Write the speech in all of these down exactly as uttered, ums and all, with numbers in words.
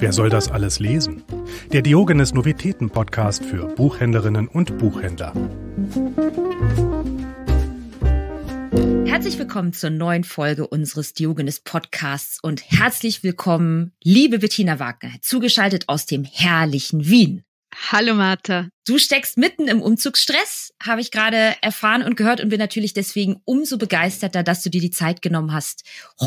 Wer soll das alles lesen? Der Diogenes Novitäten-Podcast für Buchhändlerinnen und Buchhändler. Herzlich willkommen zur neuen Folge unseres Diogenes-Podcasts und herzlich willkommen, liebe Bettina Wagner, zugeschaltet aus dem herrlichen Wien. Hallo Martha. Du steckst mitten im Umzugsstress, habe ich gerade erfahren und gehört und bin natürlich deswegen umso begeisterter, dass du dir die Zeit genommen hast,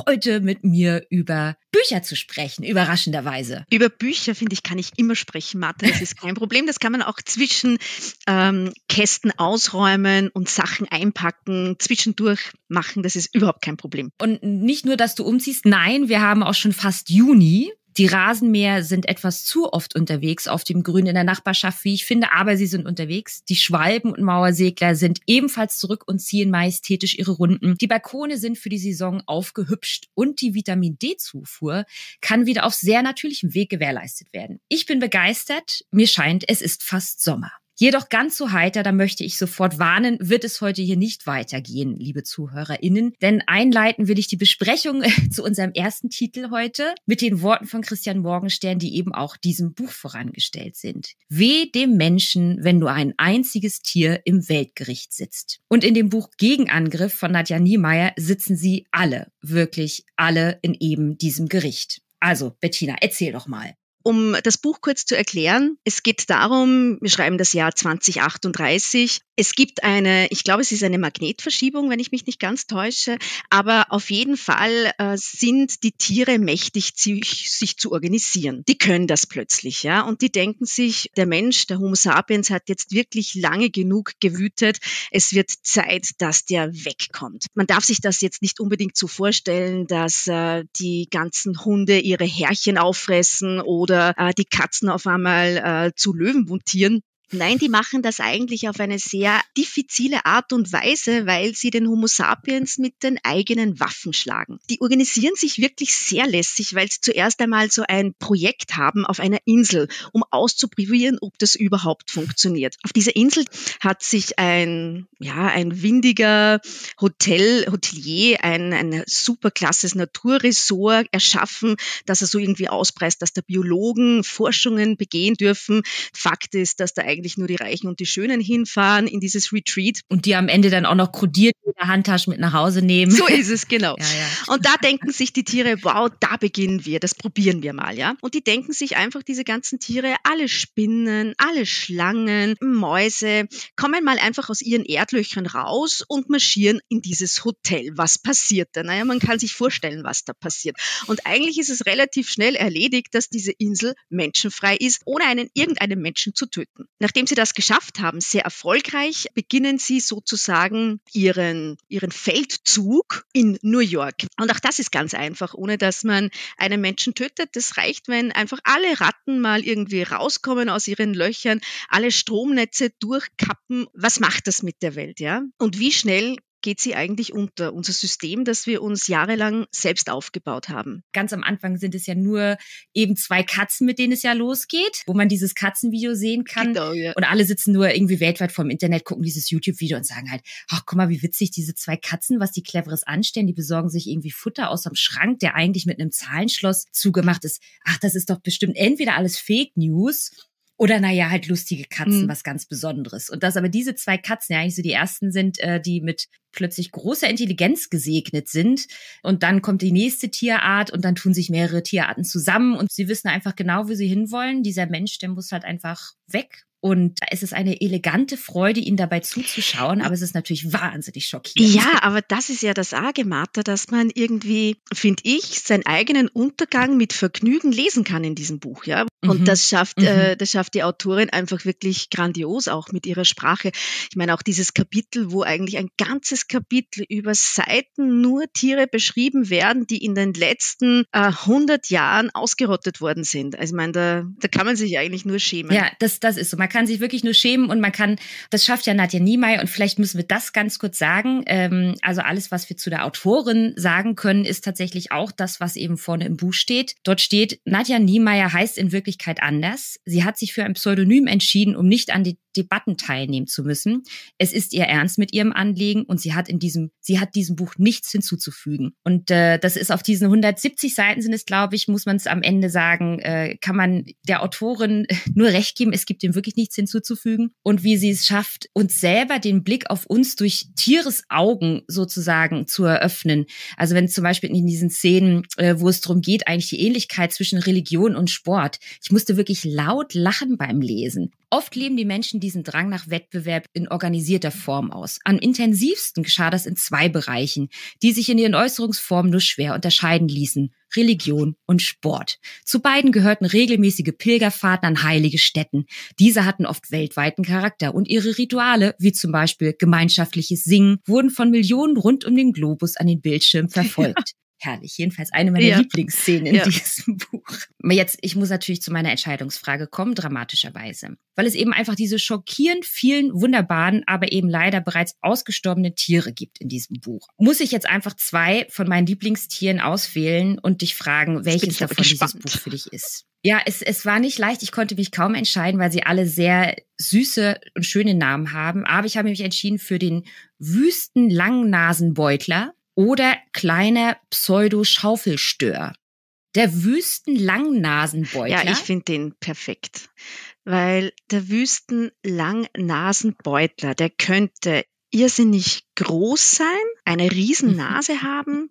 heute mit mir über Bücher zu sprechen, überraschenderweise. Über Bücher, finde ich, kann ich immer sprechen, Martha, das ist kein Problem. Das kann man auch zwischen ähm, Kästen ausräumen und Sachen einpacken, zwischendurch machen, das ist überhaupt kein Problem. Und nicht nur, dass du umziehst, nein, wir haben auch schon fast Juni. Die Rasenmäher sind etwas zu oft unterwegs auf dem Grün in der Nachbarschaft, wie ich finde, aber sie sind unterwegs. Die Schwalben und Mauersegler sind ebenfalls zurück und ziehen majestätisch ihre Runden. Die Balkone sind für die Saison aufgehübscht und die Vitamin-D-Zufuhr kann wieder auf sehr natürlichem Weg gewährleistet werden. Ich bin begeistert, mir scheint, es ist fast Sommer. Jedoch ganz so heiter, da möchte ich sofort warnen, wird es heute hier nicht weitergehen, liebe ZuhörerInnen. Denn einleiten will ich die Besprechung zu unserem ersten Titel heute mit den Worten von Christian Morgenstern, die eben auch diesem Buch vorangestellt sind. Weh dem Menschen, wenn nur ein einziges Tier im Weltgericht sitzt. Und in dem Buch Gegenangriff von Nadja Niemeyer sitzen sie alle, wirklich alle in eben diesem Gericht. Also Bettina, erzähl doch mal. Um das Buch kurz zu erklären, es geht darum, wir schreiben das Jahr zwanzig achtunddreißig. Es gibt eine, ich glaube, es ist eine Magnetverschiebung, wenn ich mich nicht ganz täusche, aber auf jeden Fall äh, sind die Tiere mächtig, sich, sich zu organisieren. Die können das plötzlich, ja, und die denken sich, der Mensch, der Homo sapiens hat jetzt wirklich lange genug gewütet, es wird Zeit, dass der wegkommt. Man darf sich das jetzt nicht unbedingt so vorstellen, dass äh, die ganzen Hunde ihre Härchen auffressen oder oder äh, die Katzen auf einmal äh, zu Löwen mutieren. Nein, die machen das eigentlich auf eine sehr diffizile Art und Weise, weil sie den Homo sapiens mit den eigenen Waffen schlagen. Die organisieren sich wirklich sehr lässig, weil sie zuerst einmal so ein Projekt haben auf einer Insel, um auszuprobieren, ob das überhaupt funktioniert. Auf dieser Insel hat sich ein, ja, ein windiger Hotel, Hotelier, ein, ein superklasses Naturresort erschaffen, dass er so irgendwie auspreist, dass da Biologen Forschungen begehen dürfen. Fakt ist, dass da eigentlich nur die Reichen und die Schönen hinfahren in dieses Retreat. Und die am Ende dann auch noch kodiert in der Handtasche mit nach Hause nehmen. So ist es, genau. Ja, ja. Und da denken sich die Tiere, wow, da beginnen wir, das probieren wir mal, ja. Und die denken sich einfach diese ganzen Tiere, alle Spinnen, alle Schlangen, Mäuse, kommen mal einfach aus ihren Erdlöchern raus und marschieren in dieses Hotel. Was passiert da? Naja, man kann sich vorstellen, was da passiert. Und eigentlich ist es relativ schnell erledigt, dass diese Insel menschenfrei ist, ohne einen irgendeinen Menschen zu töten. Nachdem sie das geschafft haben, sehr erfolgreich, beginnen sie sozusagen ihren, ihren Feldzug in New York. Und auch das ist ganz einfach, ohne dass man einen Menschen tötet. Das reicht, wenn einfach alle Ratten mal irgendwie rauskommen aus ihren Löchern, alle Stromnetze durchkappen. Was macht das mit der Welt, ja? Und wie schnell geht sie eigentlich unter, unser System, das wir uns jahrelang selbst aufgebaut haben. Ganz am Anfang sind es ja nur eben zwei Katzen, mit denen es ja losgeht, wo man dieses Katzenvideo sehen kann. Genau, ja. Und alle sitzen nur irgendwie weltweit vorm Internet, gucken dieses YouTube-Video und sagen halt, ach, guck mal, wie witzig diese zwei Katzen, was die Cleveres anstellen, die besorgen sich irgendwie Futter aus dem Schrank, der eigentlich mit einem Zahlenschloss zugemacht ist. Ach, das ist doch bestimmt entweder alles Fake News oder naja, halt lustige Katzen, mhm. was ganz Besonderes. Und dass aber diese zwei Katzen ja eigentlich so die ersten sind, äh, die mit plötzlich großer Intelligenz gesegnet sind. Und dann kommt die nächste Tierart und dann tun sich mehrere Tierarten zusammen. Und sie wissen einfach genau, wo sie hinwollen. Dieser Mensch, der muss halt einfach weg. Und es ist eine elegante Freude, ihnen dabei zuzuschauen, aber es ist natürlich wahnsinnig schockierend. Ja, aber das ist ja das Arge, Martha, dass man irgendwie, finde ich, seinen eigenen Untergang mit Vergnügen lesen kann in diesem Buch, ja. Und mhm. das schafft, mhm. äh, das schafft die Autorin einfach wirklich grandios auch mit ihrer Sprache. Ich meine, auch dieses Kapitel, wo eigentlich ein ganzes Kapitel über Seiten nur Tiere beschrieben werden, die in den letzten äh, hundert Jahren ausgerottet worden sind. Also ich meine, da, da kann man sich eigentlich nur schämen. Ja, das, das ist so. Man kann sich wirklich nur schämen und man kann, das schafft ja Nadja Niemeyer und vielleicht müssen wir das ganz kurz sagen. Ähm, also alles, was wir zu der Autorin sagen können, ist tatsächlich auch das, was eben vorne im Buch steht. Dort steht, Nadja Niemeyer heißt in Wirklichkeit anders. Sie hat sich für ein Pseudonym entschieden, um nicht an die Debatten teilnehmen zu müssen. Es ist ihr Ernst mit ihrem Anliegen und sie hat in diesem, sie hat diesem Buch nichts hinzuzufügen. Und äh, das ist auf diesen hundertsiebzig Seiten sind es, glaube ich, muss man es am Ende sagen, äh, kann man der Autorin nur recht geben, es gibt dem wirklich nichts hinzuzufügen. Und wie sie es schafft, uns selber den Blick auf uns durch Tieres Augen sozusagen zu eröffnen. Also wenn zum Beispiel in diesen Szenen, äh, wo es darum geht, eigentlich die Ähnlichkeit zwischen Religion und Sport. Ich musste wirklich laut lachen beim Lesen. Oft leben die Menschen diesen Drang nach Wettbewerb in organisierter Form aus. Am intensivsten geschah das in zwei Bereichen, die sich in ihren Äußerungsformen nur schwer unterscheiden ließen: Religion und Sport. Zu beiden gehörten regelmäßige Pilgerfahrten an heilige Stätten. Diese hatten oft weltweiten Charakter und ihre Rituale, wie zum Beispiel gemeinschaftliches Singen, wurden von Millionen rund um den Globus an den Bildschirmen verfolgt. Ja. Herrlich, jedenfalls eine meiner ja. Lieblingsszenen in ja. diesem Buch. Jetzt, ich muss natürlich zu meiner Entscheidungsfrage kommen, dramatischerweise. Weil es eben einfach diese schockierend vielen wunderbaren, aber eben leider bereits ausgestorbenen Tiere gibt in diesem Buch. Muss ich jetzt einfach zwei von meinen Lieblingstieren auswählen und dich fragen, welches davon gespannt. Dieses Buch für dich ist? Ja, es, es war nicht leicht. Ich konnte mich kaum entscheiden, weil sie alle sehr süße und schöne Namen haben. Aber ich habe mich entschieden für den Wüstenlangnasenbeutler. Oder kleiner Pseudo-Schaufelstörer. Der Wüstenlangnasenbeutler. Ja, ich finde den perfekt. Weil der Wüstenlangnasenbeutler, der könnte irrsinnig groß sein, eine Riesennase haben,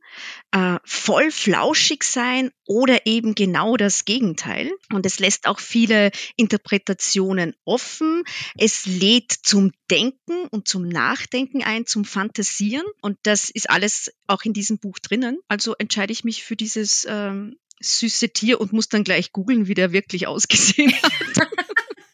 äh, voll flauschig sein oder eben genau das Gegenteil. Und es lässt auch viele Interpretationen offen. Es lädt zum Denken und zum Nachdenken ein, zum Fantasieren. Und das ist alles auch in diesem Buch drinnen. Also entscheide ich mich für dieses ähm, süße Tier und muss dann gleich googeln, wie der wirklich ausgesehen hat.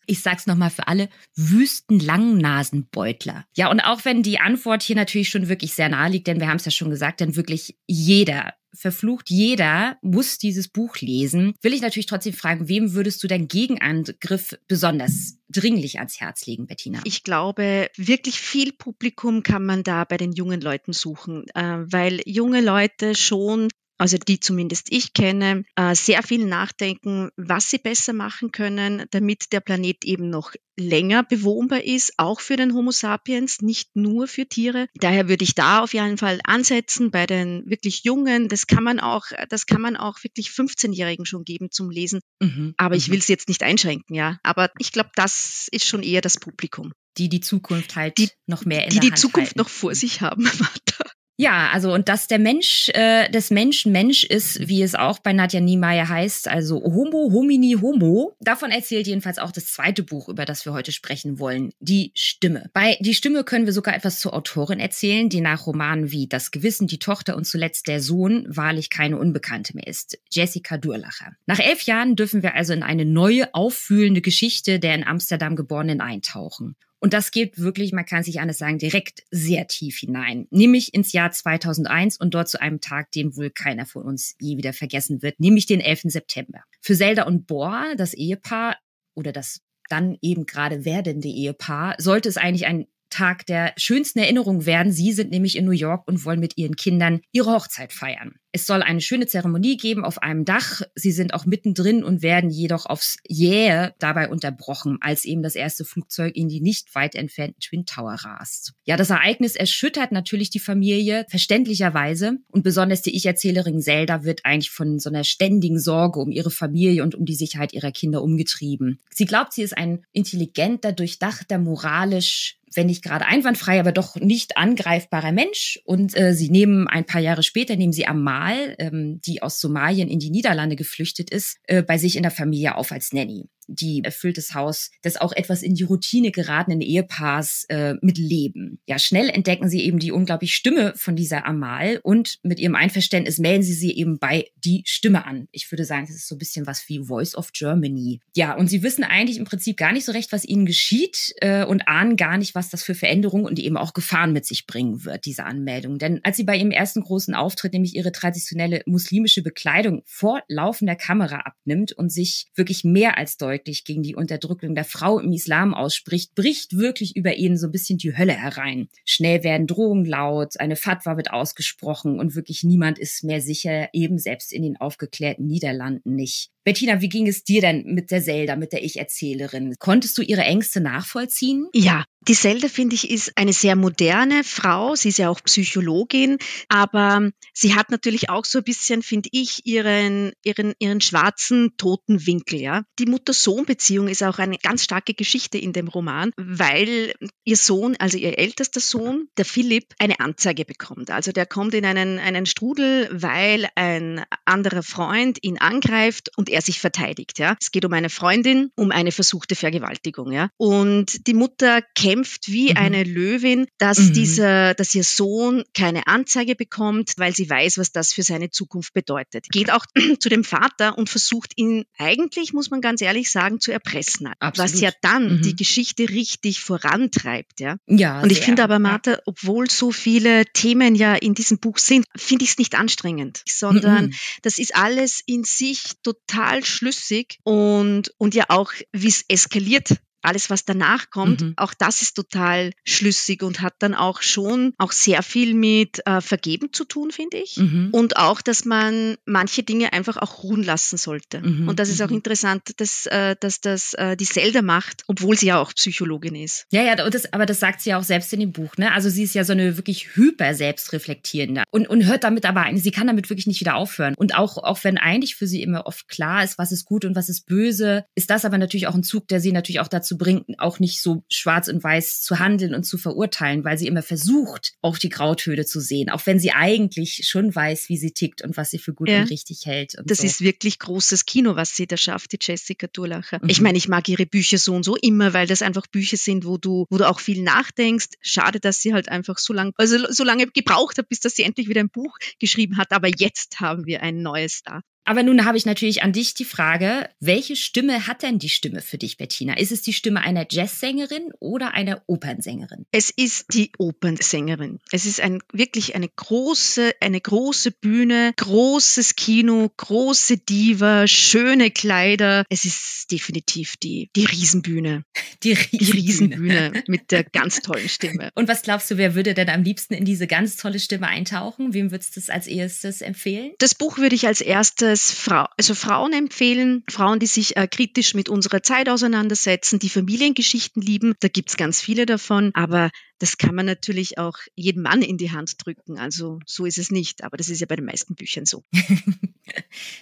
Ich sag's nochmal für alle, Wüstenlangnasenbeutler. Ja, und auch wenn die Antwort hier natürlich schon wirklich sehr nahe liegt, denn wir haben es ja schon gesagt, denn wirklich jeder, verflucht jeder, muss dieses Buch lesen, will ich natürlich trotzdem fragen, wem würdest du deinen Gegenangriff besonders dringlich ans Herz legen, Bettina? Ich glaube, wirklich viel Publikum kann man da bei den jungen Leuten suchen, weil junge Leute schon, also die zumindest ich kenne, sehr viel nachdenken, was sie besser machen können, damit der Planet eben noch länger bewohnbar ist, auch für den Homo sapiens, nicht nur für Tiere. Daher würde ich da auf jeden Fall ansetzen bei den wirklich Jungen. Das kann man auch, das kann man auch wirklich fünfzehnjährigen schon geben zum Lesen. Mhm. Aber ich will es jetzt nicht einschränken, ja. Aber ich glaube, das ist schon eher das Publikum. Die die Zukunft halt die, noch mehr in die, der die Hand Zukunft halten. Noch vor sich haben, Martha. Ja, also und dass der Mensch, äh, des Menschen Mensch ist, wie es auch bei Nadja Niemeyer heißt, also Homo homini homo. Davon erzählt jedenfalls auch das zweite Buch, über das wir heute sprechen wollen, Die Stimme. Bei Die Stimme können wir sogar etwas zur Autorin erzählen, die nach Romanen wie Das Gewissen, Die Tochter und zuletzt Der Sohn wahrlich keine Unbekannte mehr ist, Jessica Durlacher. Nach elf Jahren dürfen wir also in eine neue, auffühlende Geschichte der in Amsterdam Geborenen eintauchen. Und das geht wirklich, man kann es nicht anders sagen, direkt sehr tief hinein. Nämlich ins Jahr zweitausendeins und dort zu einem Tag, den wohl keiner von uns je wieder vergessen wird, nämlich den elften September. Für Zelda und Boa, das Ehepaar oder das dann eben gerade werdende Ehepaar, sollte es eigentlich ein Tag der schönsten Erinnerung werden. Sie sind nämlich in New York und wollen mit ihren Kindern ihre Hochzeit feiern. Es soll eine schöne Zeremonie geben auf einem Dach. Sie sind auch mittendrin und werden jedoch aufs Jähe dabei unterbrochen, als eben das erste Flugzeug in die nicht weit entfernten Twin Tower rast. Ja, das Ereignis erschüttert natürlich die Familie, verständlicherweise. Und besonders die Ich-Erzählerin Zelda wird eigentlich von so einer ständigen Sorge um ihre Familie und um die Sicherheit ihrer Kinder umgetrieben. Sie glaubt, sie ist ein intelligenter, durchdachter, moralisch, wenn nicht gerade einwandfrei, aber doch nicht angreifbarer Mensch. Und äh, sie nehmen ein paar Jahre später, nehmen sie Amal, ähm, die aus Somalien in die Niederlande geflüchtet ist, äh, bei sich in der Familie auf als Nanny. Die erfüllt das Haus des auch etwas in die Routine geratenen Ehepaars äh, mit Leben. Ja, schnell entdecken sie eben die unglaubliche Stimme von dieser Amal und mit ihrem Einverständnis melden sie sie eben bei Die Stimme an. Ich würde sagen, das ist so ein bisschen was wie Voice of Germany. Ja, und sie wissen eigentlich im Prinzip gar nicht so recht, was ihnen geschieht äh, und ahnen gar nicht, was das für Veränderungen und eben auch Gefahren mit sich bringen wird, diese Anmeldung. Denn als sie bei ihrem ersten großen Auftritt nämlich ihre traditionelle muslimische Bekleidung vor laufender Kamera abnimmt und sich wirklich mehr als deutlich deutlich gegen die Unterdrückung der Frau im Islam ausspricht, bricht wirklich über ihnen so ein bisschen die Hölle herein. Schnell werden Drohungen laut, eine Fatwa wird ausgesprochen und wirklich niemand ist mehr sicher, eben selbst in den aufgeklärten Niederlanden nicht. Bettina, wie ging es dir denn mit der Zelda, mit der Ich-Erzählerin? Konntest du ihre Ängste nachvollziehen? Ja, die Zelda, finde ich, ist eine sehr moderne Frau. Sie ist ja auch Psychologin, aber sie hat natürlich auch so ein bisschen, finde ich, ihren, ihren, ihren schwarzen, toten Winkel. Ja? Die Mutter-Sohn-Beziehung ist auch eine ganz starke Geschichte in dem Roman, weil ihr Sohn, also ihr ältester Sohn, der Philipp, eine Anzeige bekommt. Also der kommt in einen, einen Strudel, weil ein anderer Freund ihn angreift und er er sich verteidigt. Ja. Es geht um eine Freundin, um eine versuchte Vergewaltigung. Ja. Und die Mutter kämpft wie mhm. eine Löwin, dass, mhm. dieser, dass ihr Sohn keine Anzeige bekommt, weil sie weiß, was das für seine Zukunft bedeutet. Geht auch zu dem Vater und versucht ihn eigentlich, muss man ganz ehrlich sagen, zu erpressen. Absolut. Was ja dann mhm. die Geschichte richtig vorantreibt. Ja. Ja, und ich finde aber, Martha, ja. obwohl so viele Themen ja in diesem Buch sind, finde ich es nicht anstrengend, sondern mhm. das ist alles in sich total schlüssig und, und ja auch, wie es eskaliert, alles, was danach kommt, mhm. auch das ist total schlüssig und hat dann auch schon auch sehr viel mit äh, Vergeben zu tun, finde ich. Mhm. Und auch, dass man manche Dinge einfach auch ruhen lassen sollte. Mhm. Und das ist mhm. auch interessant, dass, äh, dass das äh, die Zelda macht, obwohl sie ja auch Psychologin ist. Ja, ja, und das, aber das sagt sie ja auch selbst in dem Buch. Ne? Also sie ist ja so eine wirklich hyper selbstreflektierende und, und hört damit aber ein. Sie kann damit wirklich nicht wieder aufhören. Und auch, auch wenn eigentlich für sie immer oft klar ist, was ist gut und was ist böse, ist das aber natürlich auch ein Zug, der sie natürlich auch dazu bringt, auch nicht so schwarz und weiß zu handeln und zu verurteilen, weil sie immer versucht, auch die Grautöne zu sehen, auch wenn sie eigentlich schon weiß, wie sie tickt und was sie für gut ja. und richtig hält. Und das so. Ist wirklich großes Kino, was sie da schafft, die Jessica Durlacher. Mhm. Ich meine, ich mag ihre Bücher so und so immer, weil das einfach Bücher sind, wo du, wo du auch viel nachdenkst. Schade, dass sie halt einfach so lange, also so lange gebraucht hat, bis dass sie endlich wieder ein Buch geschrieben hat. Aber jetzt haben wir ein neues da. Aber nun habe ich natürlich an dich die Frage, welche Stimme hat denn die Stimme für dich, Bettina? Ist es die Stimme einer Jazzsängerin oder einer Opernsängerin? Es ist die Opernsängerin. Es ist ein, wirklich eine große, eine große Bühne, großes Kino, große Diva, schöne Kleider. Es ist definitiv die, die Riesenbühne. Die Riesenbühne. Die Riesenbühne mit der ganz tollen Stimme. Und was glaubst du, wer würde denn am liebsten in diese ganz tolle Stimme eintauchen? Wem würdest du das als erstes empfehlen? Das Buch würde ich als erstes Frau, also Frauen empfehlen, Frauen, die sich äh, kritisch mit unserer Zeit auseinandersetzen, die Familiengeschichten lieben. Da gibt es ganz viele davon, aber das kann man natürlich auch jedem Mann in die Hand drücken. Also so ist es nicht, aber das ist ja bei den meisten Büchern so.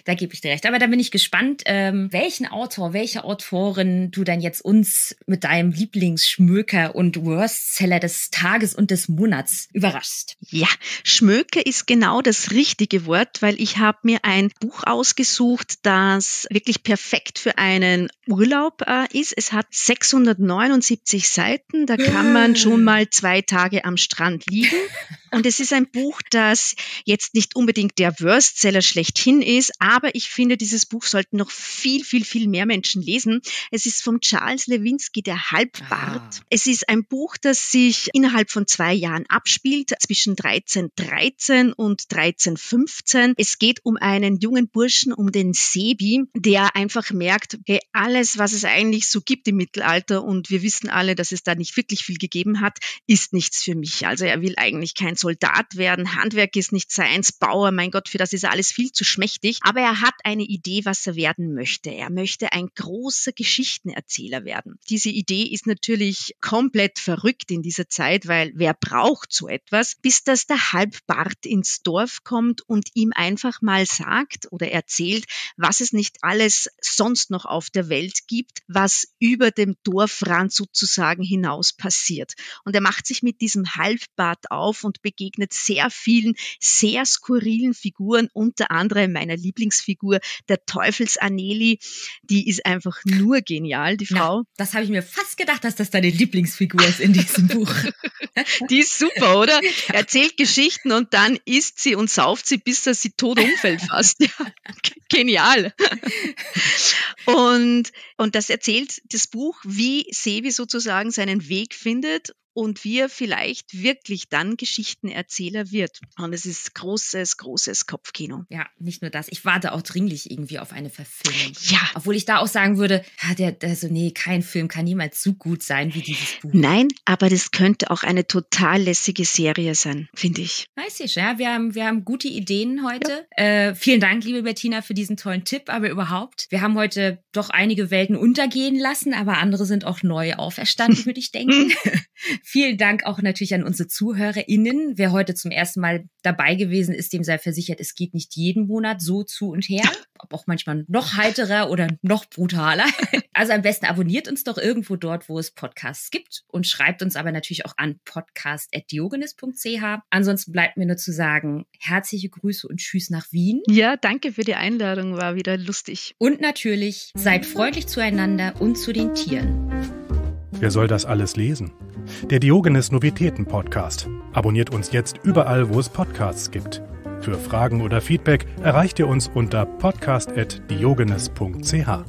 Da gebe ich dir recht. Aber da bin ich gespannt, ähm, welchen Autor, welche Autorin du dann jetzt uns mit deinem Lieblingsschmöker und Worstseller des Tages und des Monats überraschst. Ja, Schmöker ist genau das richtige Wort, weil ich habe mir ein Buch ausgesucht, das wirklich perfekt für einen Urlaub äh, ist. Es hat sechshundertneunundsiebzig Seiten, da kann man schon mal zwei Tage am Strand liegen. Und es ist ein Buch, das jetzt nicht unbedingt der Worstseller schlechthin ist, aber ich finde, dieses Buch sollten noch viel, viel, viel mehr Menschen lesen. Es ist von Charles Lewinsky, Der Halbbart. Ah. Es ist ein Buch, das sich innerhalb von zwei Jahren abspielt, zwischen dreizehn dreizehn und dreizehn fünfzehn. Es geht um einen jungen Burschen, um den Sebi, der einfach merkt, hey, alles, was es eigentlich so gibt im Mittelalter, und wir wissen alle, dass es da nicht wirklich viel gegeben hat, ist nichts für mich. Also er will eigentlich kein Soldat werden, Handwerk ist nicht seins, Bauer, mein Gott, für das ist alles viel zu schmächtig. Aber er hat eine Idee, was er werden möchte. Er möchte ein großer Geschichtenerzähler werden. Diese Idee ist natürlich komplett verrückt in dieser Zeit, weil wer braucht so etwas, bis dass der Halbbart ins Dorf kommt und ihm einfach mal sagt oder erzählt, was es nicht alles sonst noch auf der Welt gibt, was über dem Dorfrand sozusagen hinaus passiert. Und er macht sich mit diesem Halbbart auf und begegnet sehr vielen, sehr skurrilen Figuren, unter anderem meiner Lieblingsfigur, der Teufelsaneli. Die ist einfach nur genial, die Frau. Ja, das habe ich mir fast gedacht, dass das deine Lieblingsfigur ist in diesem Buch. Die ist super, oder? Er erzählt Geschichten und dann isst sie und sauft sie, bis dass sie tot umfällt fast. Ja, genial. Und, und das erzählt das Buch, wie Sebi sozusagen seinen Weg findet und wir vielleicht wirklich dann Geschichtenerzähler wird. Und es ist großes, großes Kopfkino. Ja, nicht nur das. Ich warte auch dringlich irgendwie auf eine Verfilmung. Ja. Obwohl ich da auch sagen würde, der, der so, nee, kein Film kann niemals so gut sein wie dieses Buch. Nein, aber das könnte auch eine total lässige Serie sein, finde ich. Weiß ich, ja. Wir haben, wir haben gute Ideen heute. Ja. Äh, vielen Dank, liebe Bettina, für diesen tollen Tipp, aber überhaupt. Wir haben heute doch einige Welten untergehen lassen, aber andere sind auch neu auferstanden, würde ich denken. Vielen Dank auch natürlich an unsere ZuhörerInnen. Wer heute zum ersten Mal dabei gewesen ist, dem sei versichert, es geht nicht jeden Monat so zu und her. Ob auch manchmal noch heiterer oder noch brutaler. Also am besten abonniert uns doch irgendwo dort, wo es Podcasts gibt, und schreibt uns aber natürlich auch an podcast at diogenes punkt c h. Ansonsten bleibt mir nur zu sagen, herzliche Grüße und Tschüss nach Wien. Ja, danke für die Einladung, war wieder lustig. Und natürlich, seid freundlich zueinander und zu den Tieren. Wer soll das alles lesen? Der Diogenes Novitäten Podcast. Abonniert uns jetzt überall, wo es Podcasts gibt. Für Fragen oder Feedback erreicht ihr uns unter podcast at diogenes punkt c h.